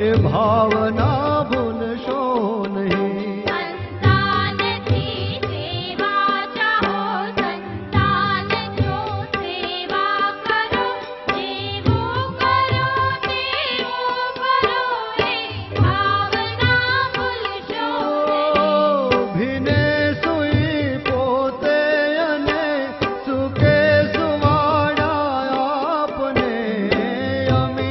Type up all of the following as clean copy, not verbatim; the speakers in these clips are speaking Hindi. ए भावना भूल शो नहीं। संतान की सेवा चाहो संतान जो सेवा करो, सेवो करो सेवो करो ए भावना भूल शो नहीं। भिने सुई पोते अने सुके सुवाड़ा आपने अमी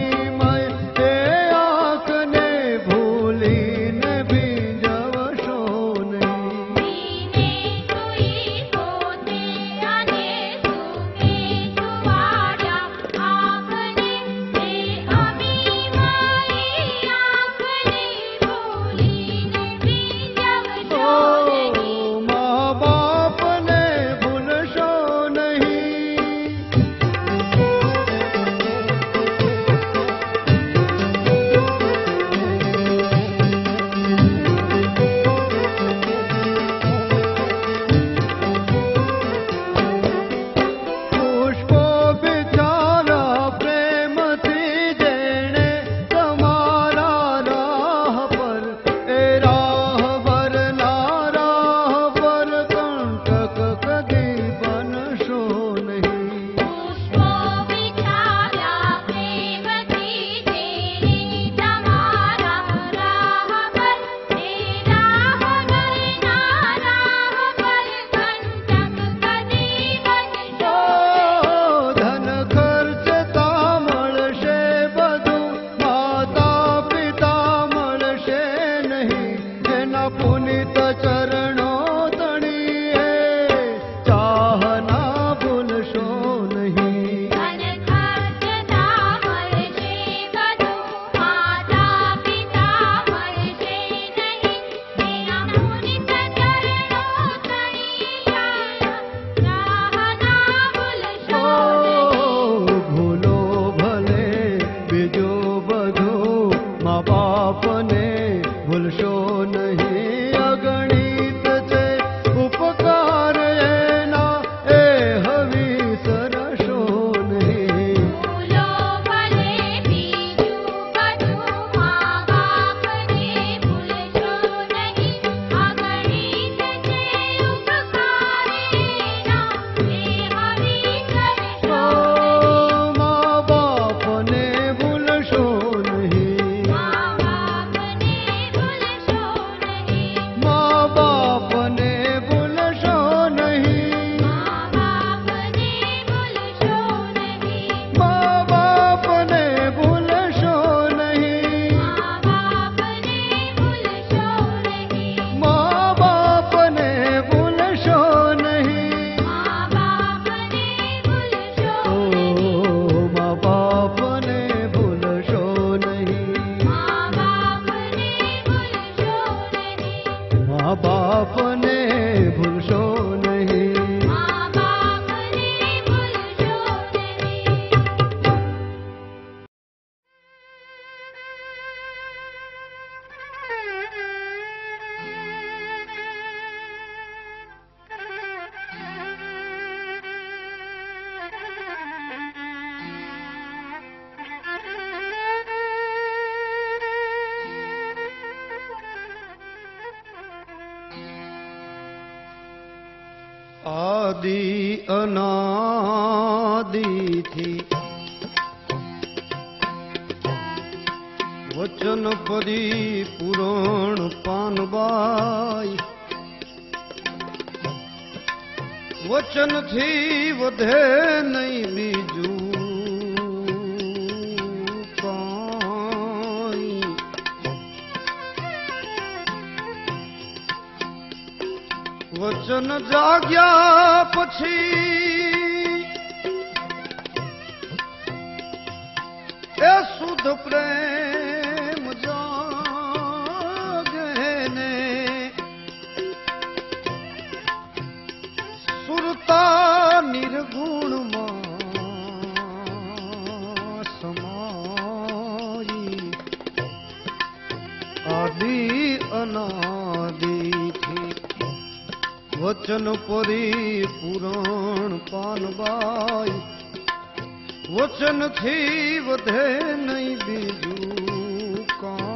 पुनीत चरणों तणी है चाहना भूलशो नहीं। धन खर्च दामर से करो, माता पिता मरसे नहीं, मेरा पुनीत चरणों तणी है चाहना भूलशो नहीं। भूलो भले बिजो बधो माँ बाप ने भूलशो नहीं। अगणित चे उपकार ना ए हवी सरशो नहीं। भूलो भले बीजू बधू माँ बाप ने भूलशो नहीं। अगणित चे उपकार ना ए हवी सरशो नहीं। माँ बाप ने भूलशो नहीं। आदि अनादि थी वचन परी पुराण पानबाई, वचन थी वधे नहीं बीजू पाई। वचन जाग्या પછી એ શુદ્ધ પ્રેમ જાગેને સુરતા નિર્ગુણમાં સમાઈ। આદિ અનાદિથી वचन परी पुराण पानबाई, वचन थी वधे नहीं बीजू का।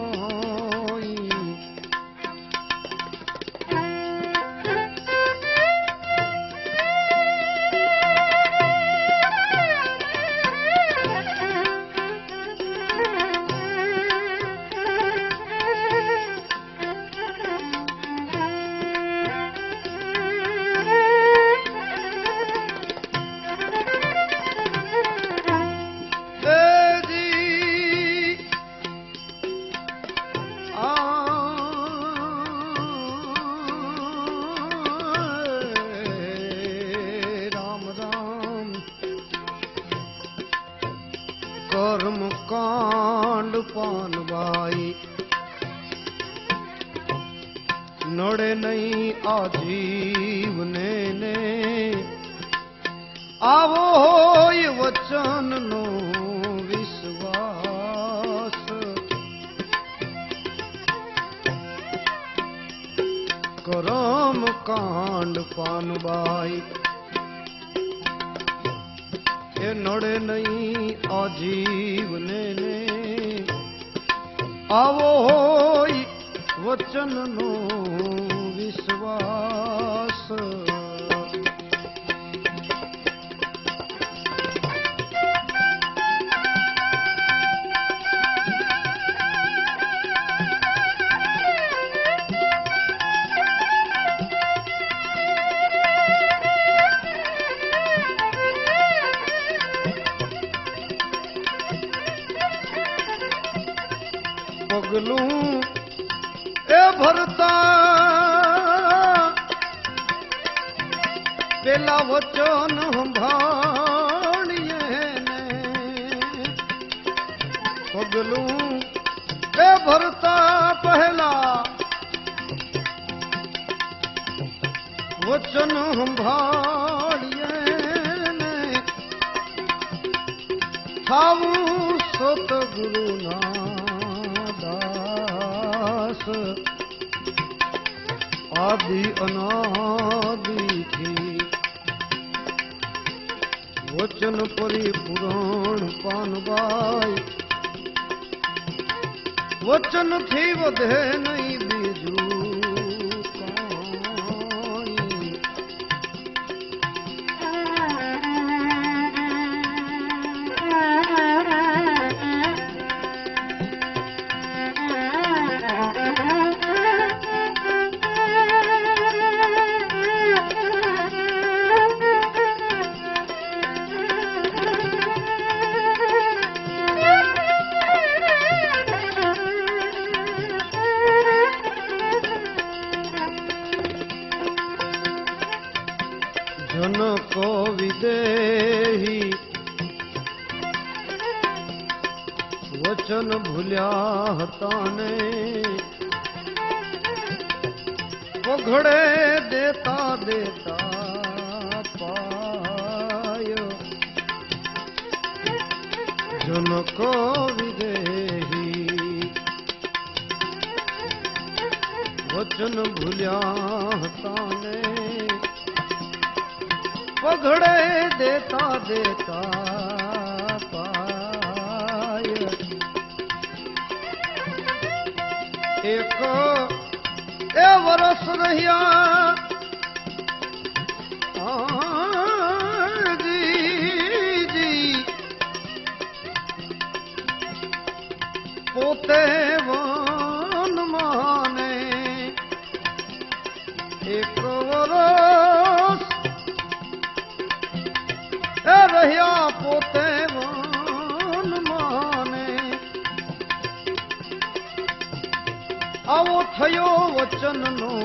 नोड़े नहीं आजीवने आवो होय वचन नो विश्वास करम कांड पान बाई ये नोड़े नहीं आजीवने आवो होय वचन नो विश्वास पगलू ए भरता बेला वचन भाणिये ने पगलू ए भरता पहला वचन भाणिये ने थाऊ सतगुरु ना आदि अनादि की वचन परिपुराण पान बाई वचन थी वधे नहीं बीजू जन को विदेही वचन भूलिया हताने पघड़े देता देता पायो जन को विदेही वचन भूलिया हताने पघड़े देता देता पाय एक ए वरस रहिया जी पोते वन माने एक वरस रहिया पोते वन माने आवो थयो वचन नो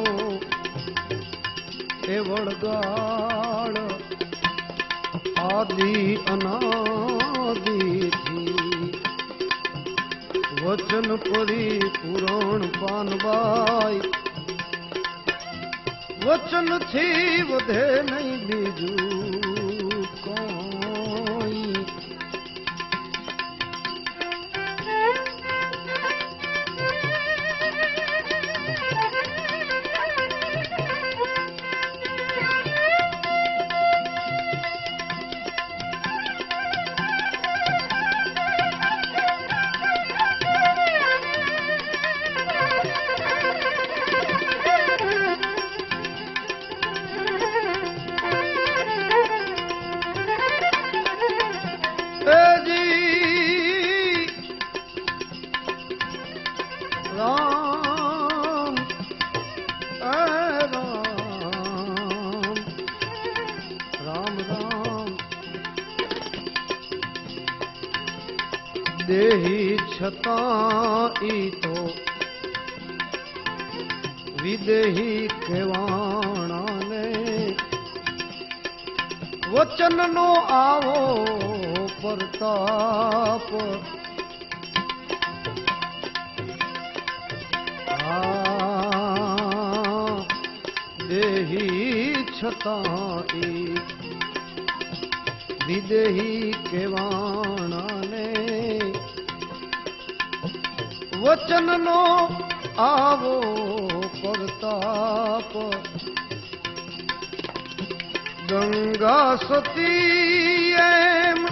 ए वड़गाड़ आदि अनादि थी वचन परिपुराण पान बाई वचन थी वधे नहीं बीजू देही छताई तो विदेही केवाणा ने वचन नो आवो प्रताप छताती विदेही केवाणा ने वचन नो आवो परताप गंगा सती एम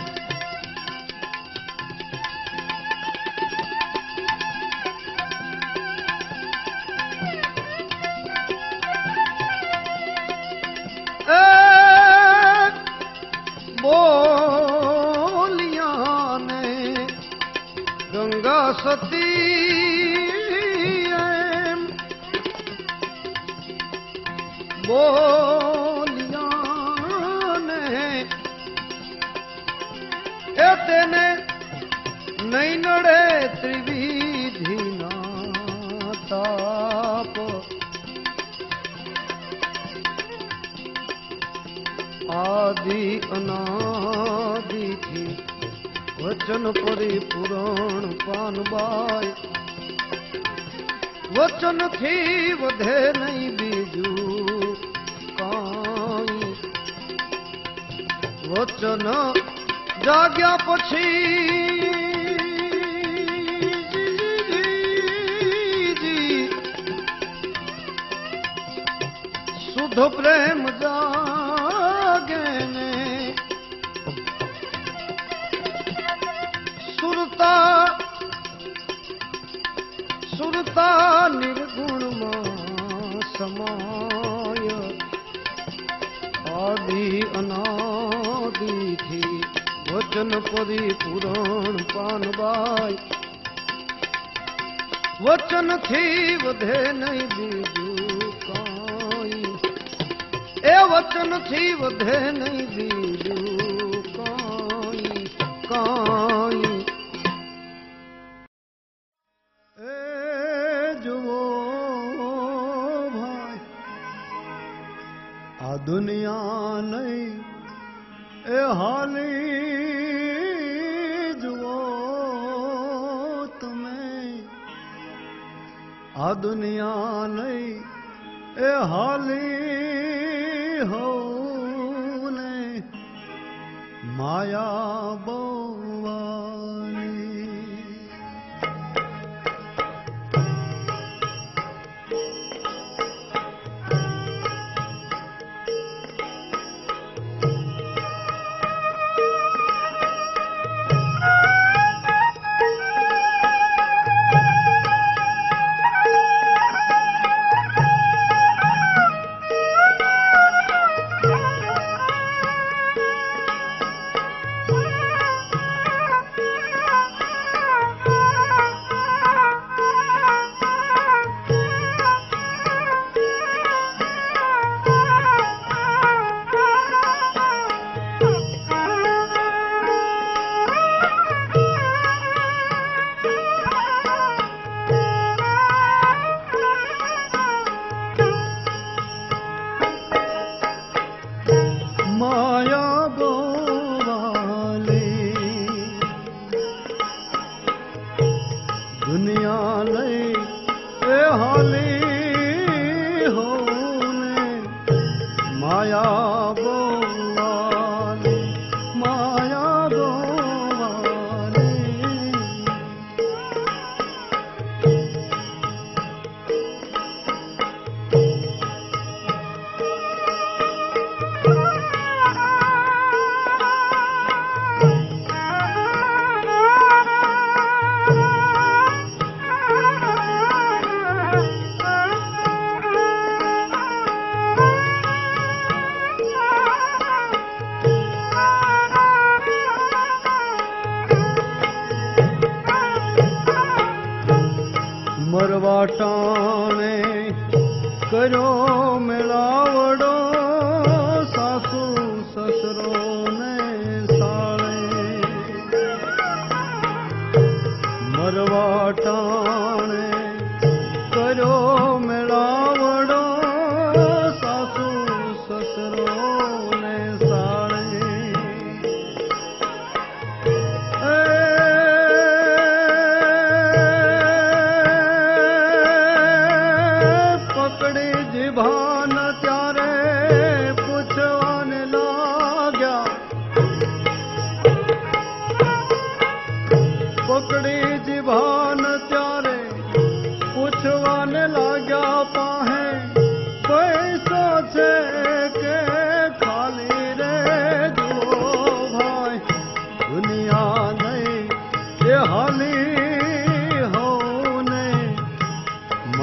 त्यारे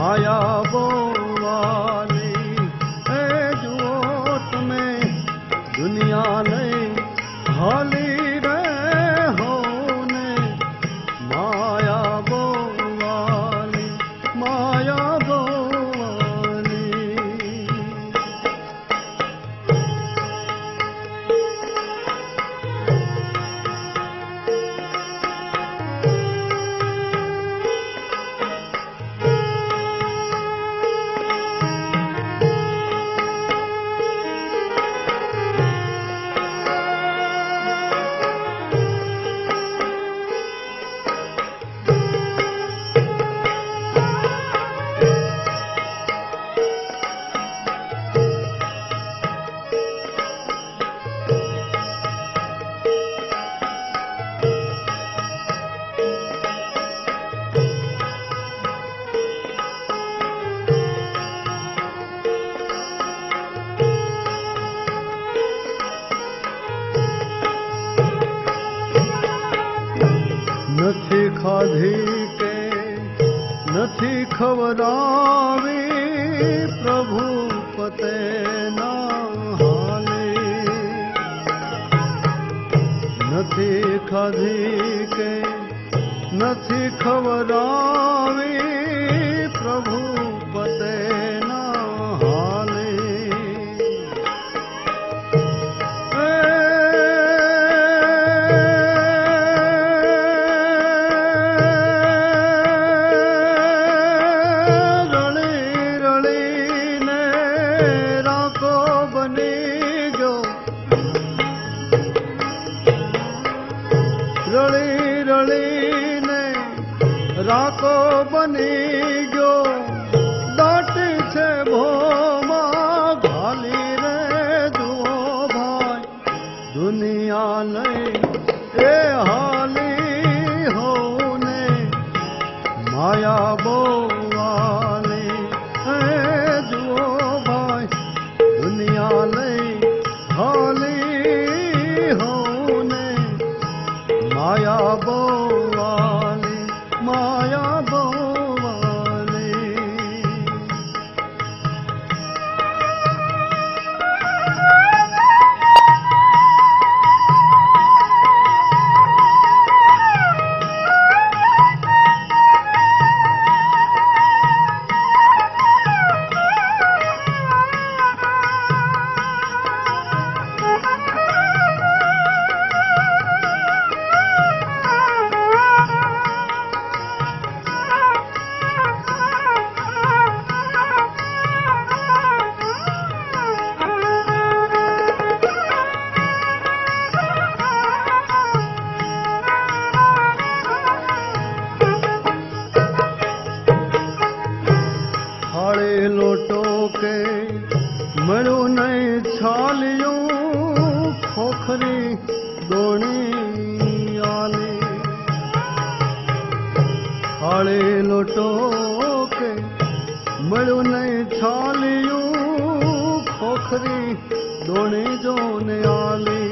आया वो वाली है जोत में दुनिया नहीं हाली नथी खबरावी प्रभु पते ना हाले नथी खाधी के नथी खबरावी प्रभु पते ना हाले राको बनी गो डाट से भोमा घाली रे दुओ भाई दुनिया नहीं ए हाली होने माया बोवाली है दुओ भाई दुनिया नहीं हाली होने माया बो माया बोवाली।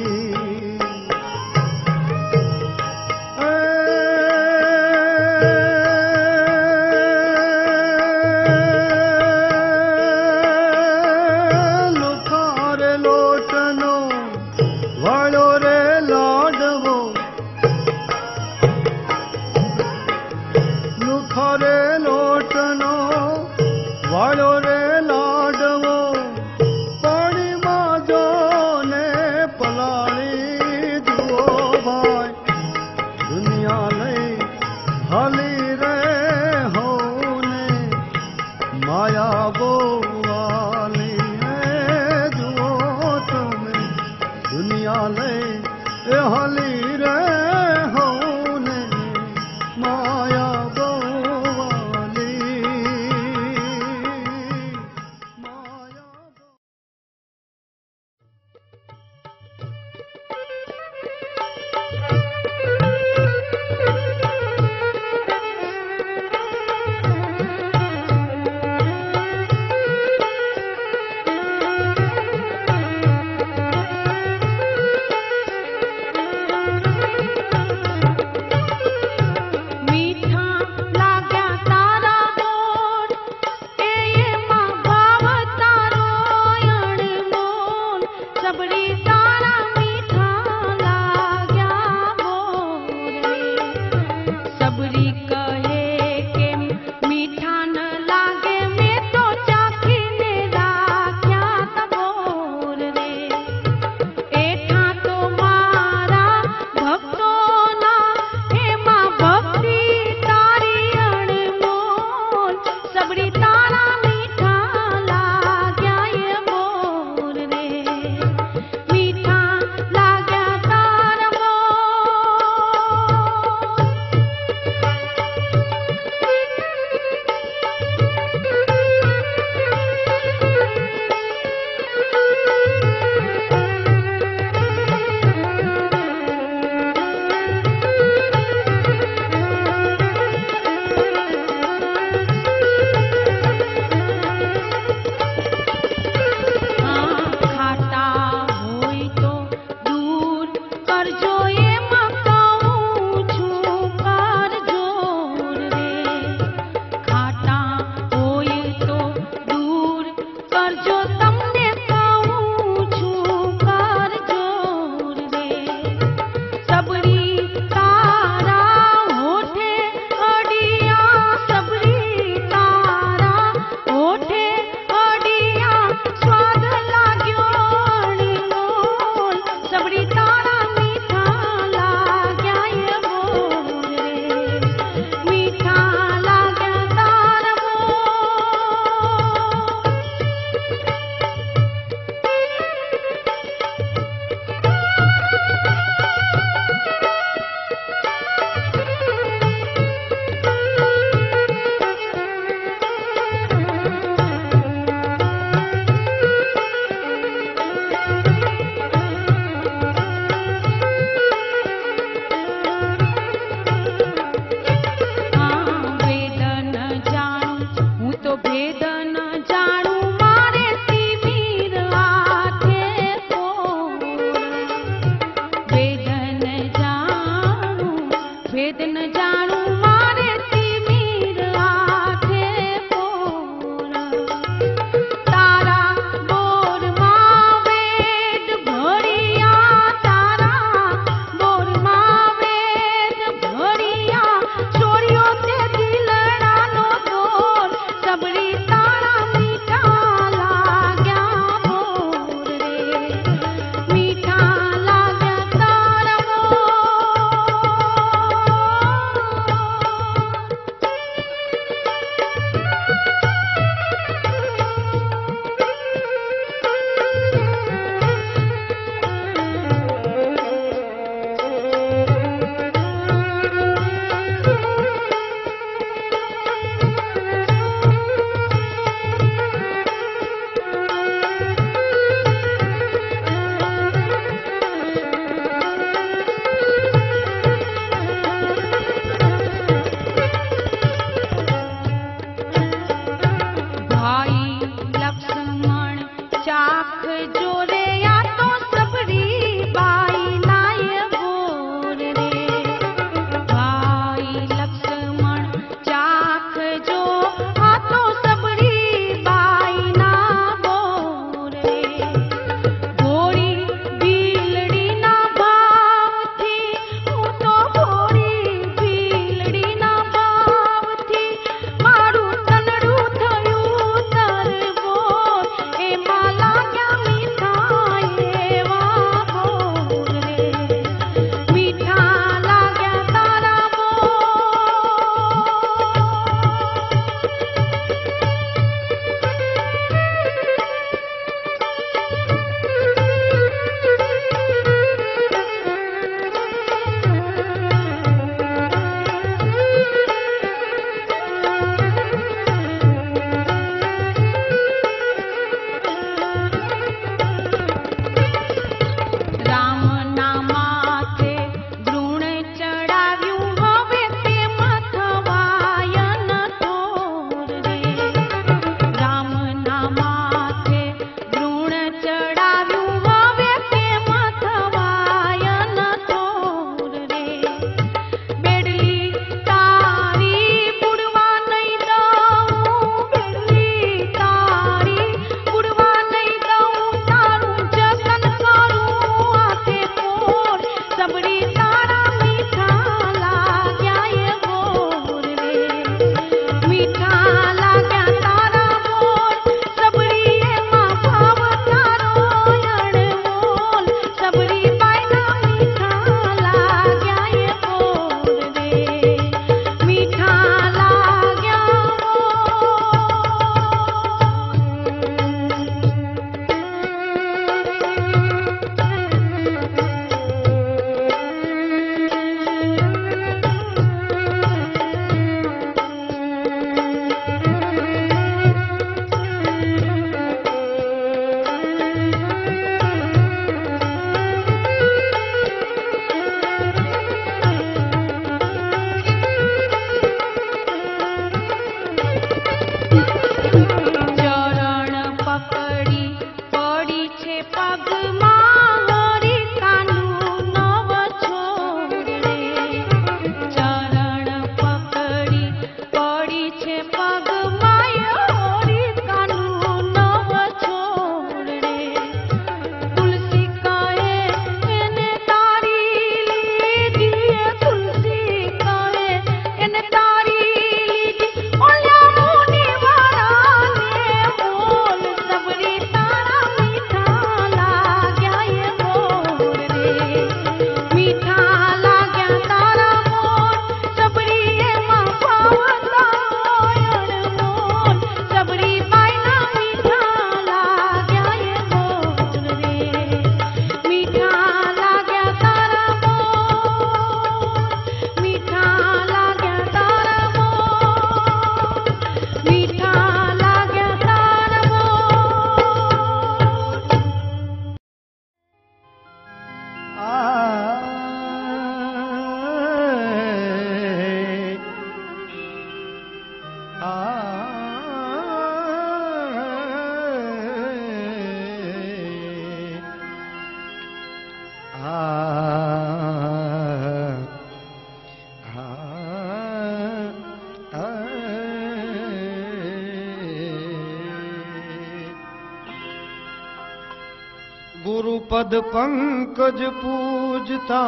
गुरु पद पंकज पूजता,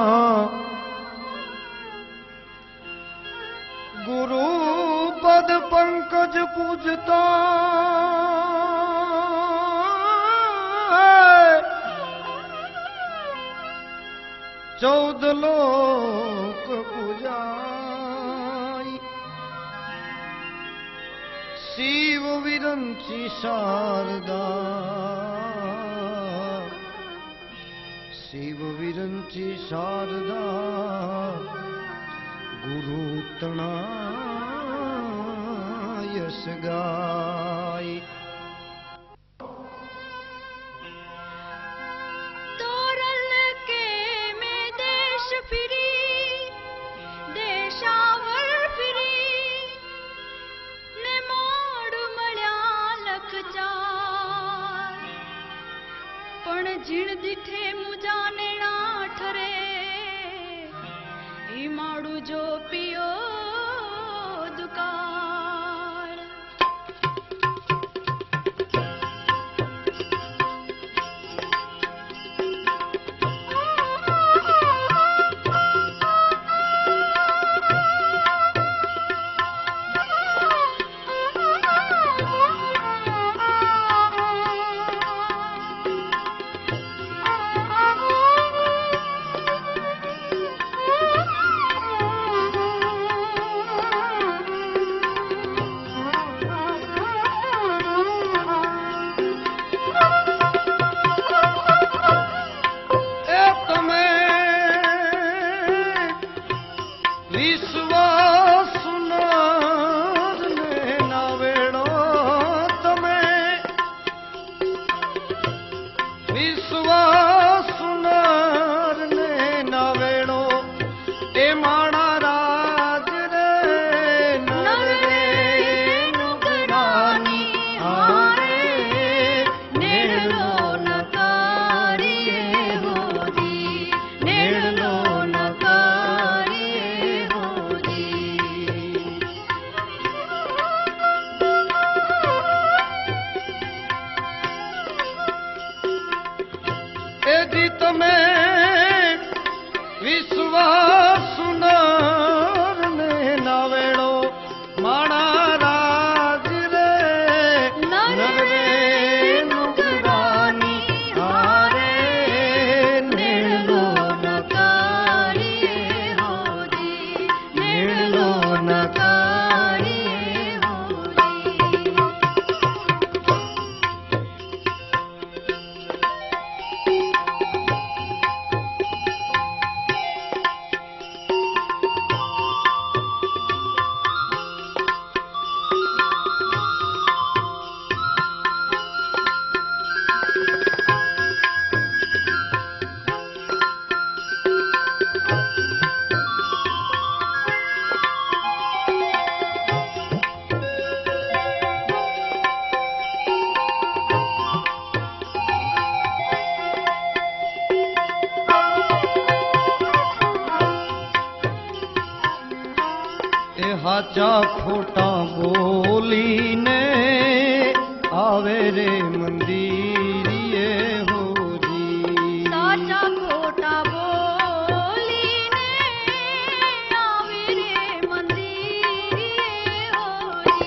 गुरु पद पंकज पूजता, चौदह लोक पूजाई। शिव विरंची शारदा, शिव विरंची शारदा, गुरु तना यश गाई। जिण दिठे मुझा नेणा ठरे, ई माडू जो पियो दुकार। हाचा खोटा बोली ने आवे रे मंदिर ये हो जी, साचा खोटा बोली ने आवे रे मंदिर ये हो जी।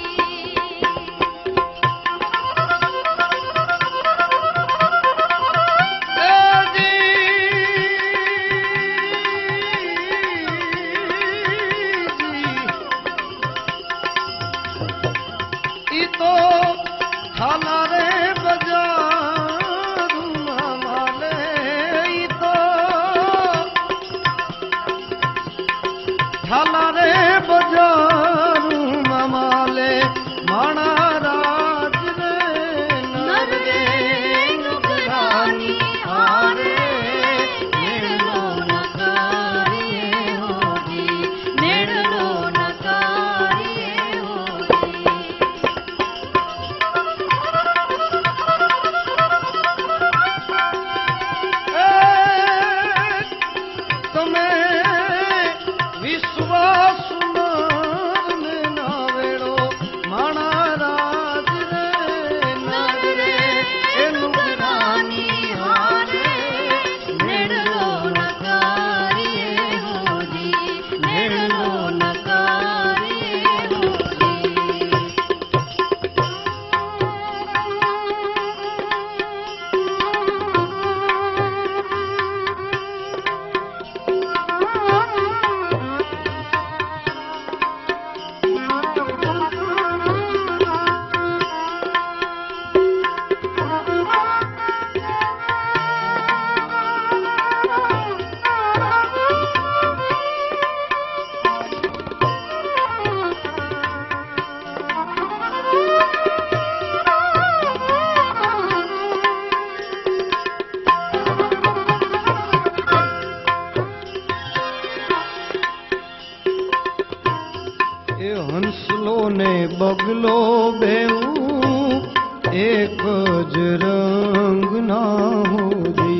बगलो बेऊ एक ज रंग ना हो जी।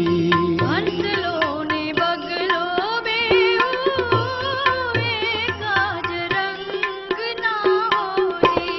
हंसलो ने बगलो बेऊ एक ज रंग ना हो जी।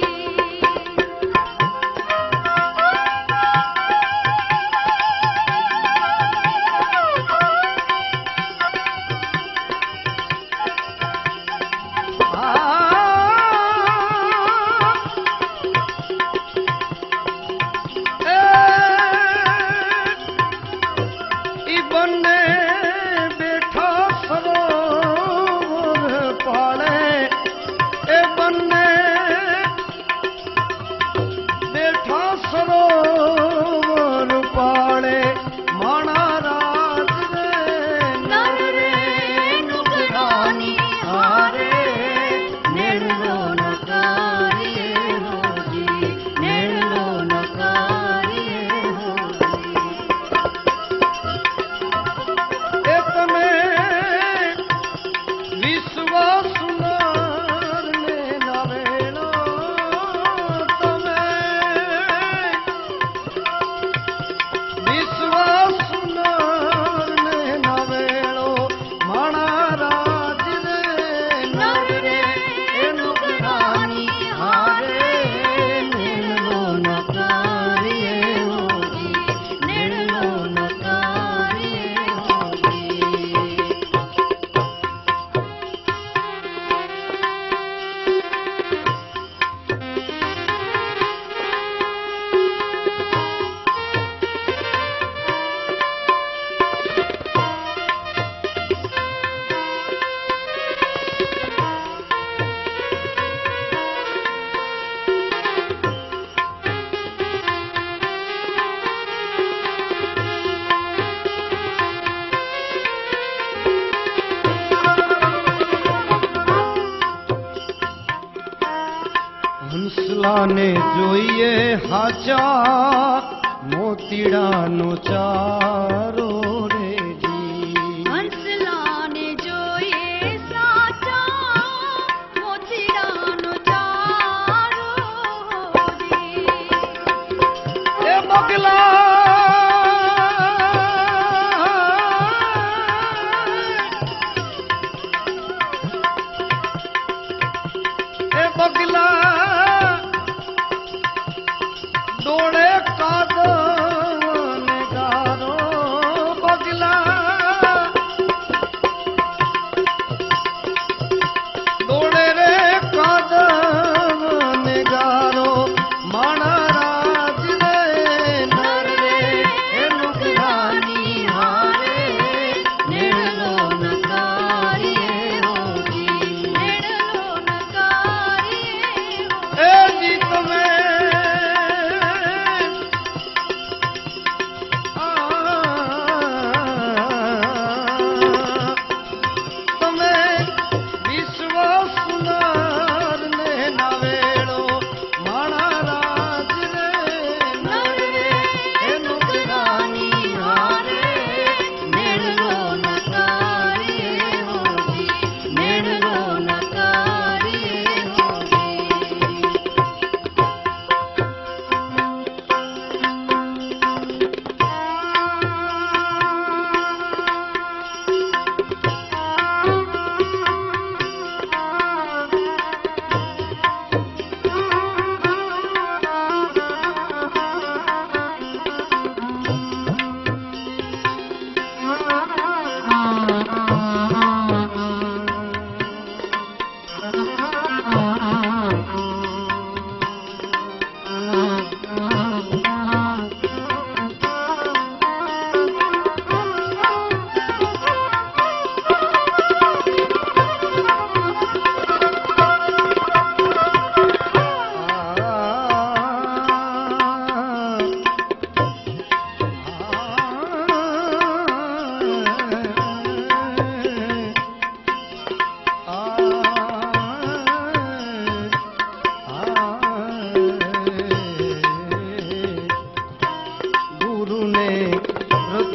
હંસલાને જોઈએ હાચા મોતીડાનો ચારો રેજી। હંસલાને જોઈએ સાચા મોતીડાનો ચારો રે। એ બગલા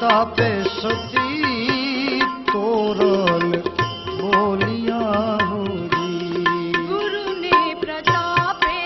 तापे सती तोरल बोलिया हो जी। गुरु ने प्रतापे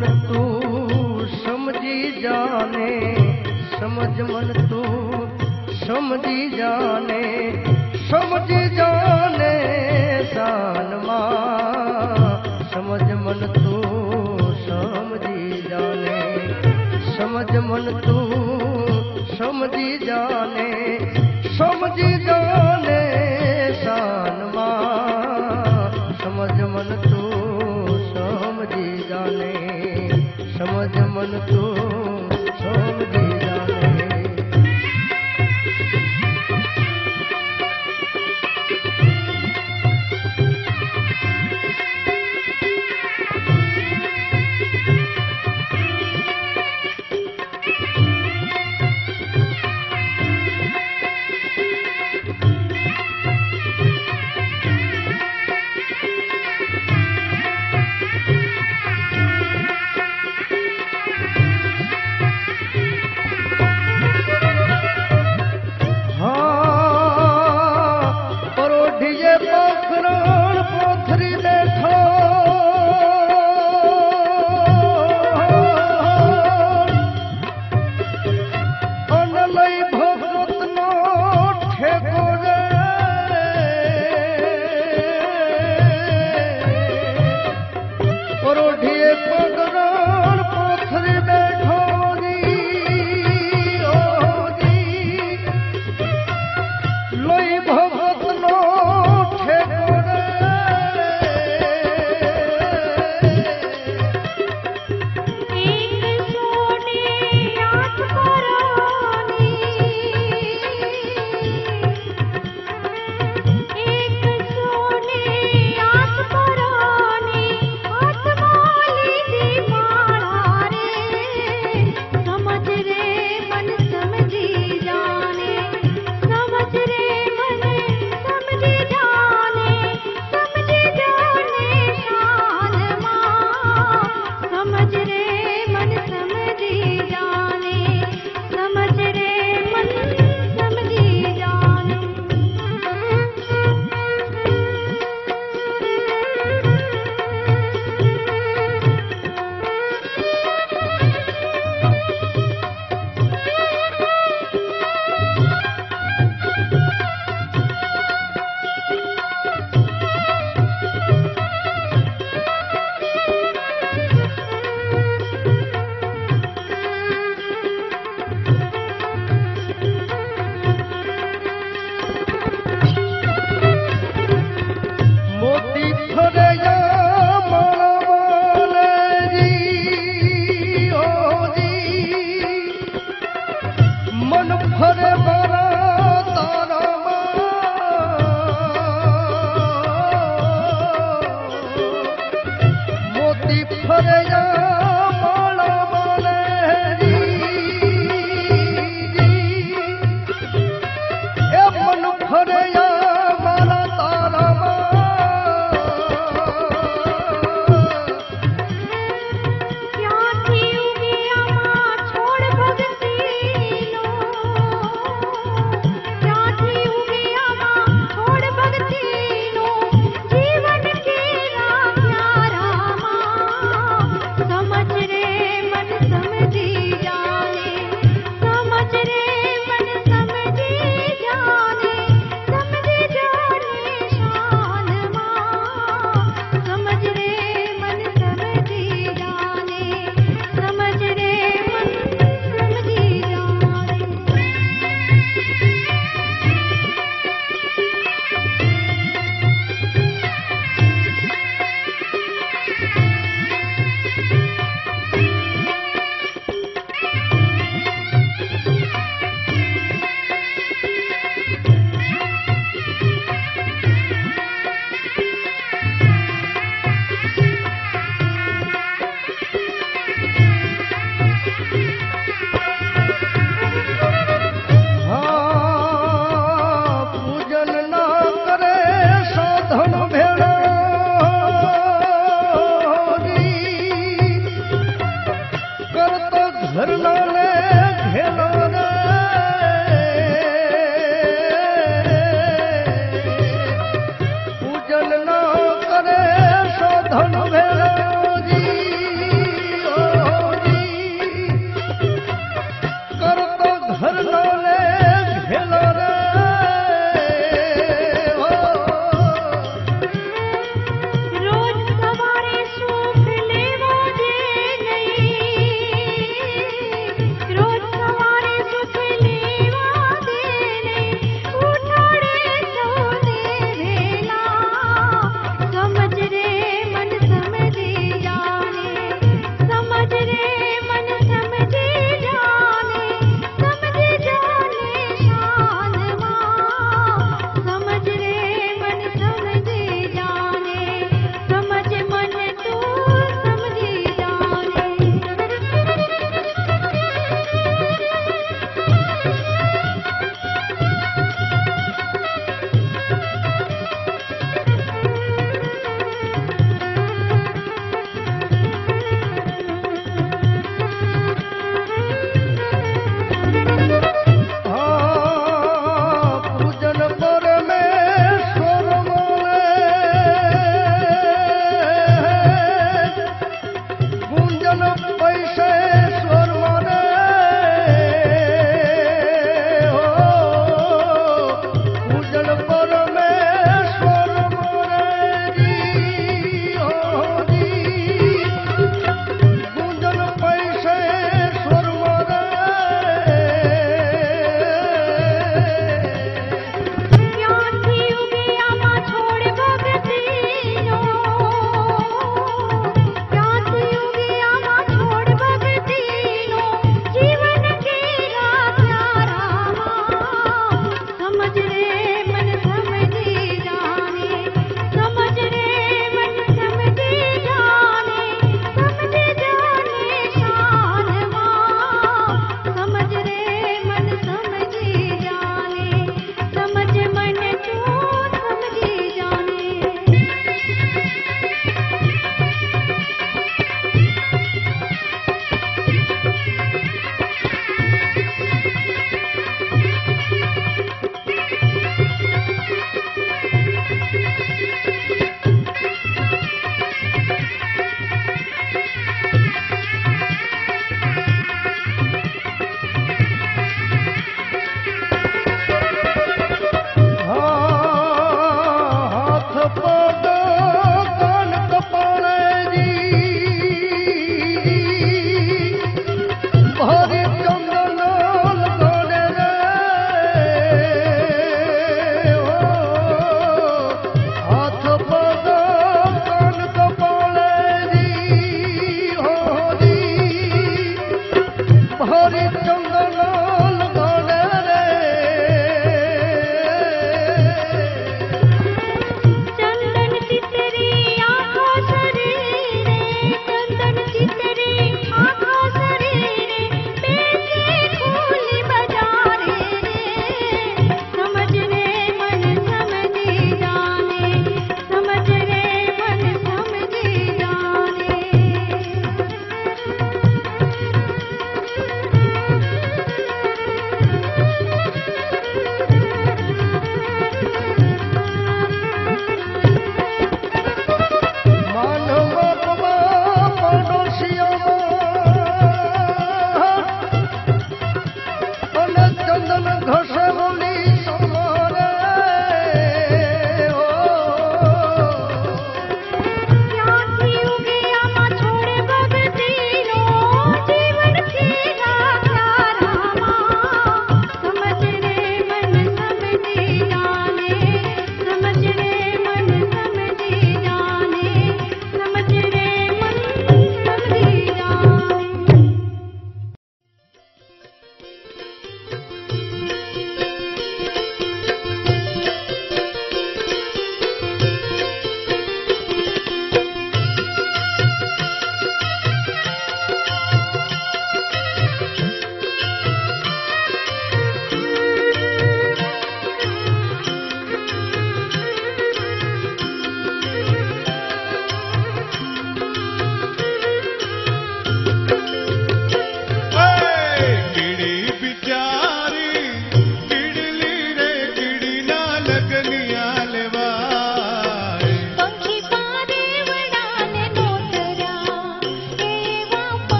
मन तू समझी जाने, समझ मन तू समझी जाने, समझी जाने जान माँ, समझ मन तू समझी जाने, समझ मन तू समझी जाने, समझी जाने जान माँ, समझ मन तू समझी जाने, समझ मन तू समझी जाने। रण पोथरी देखो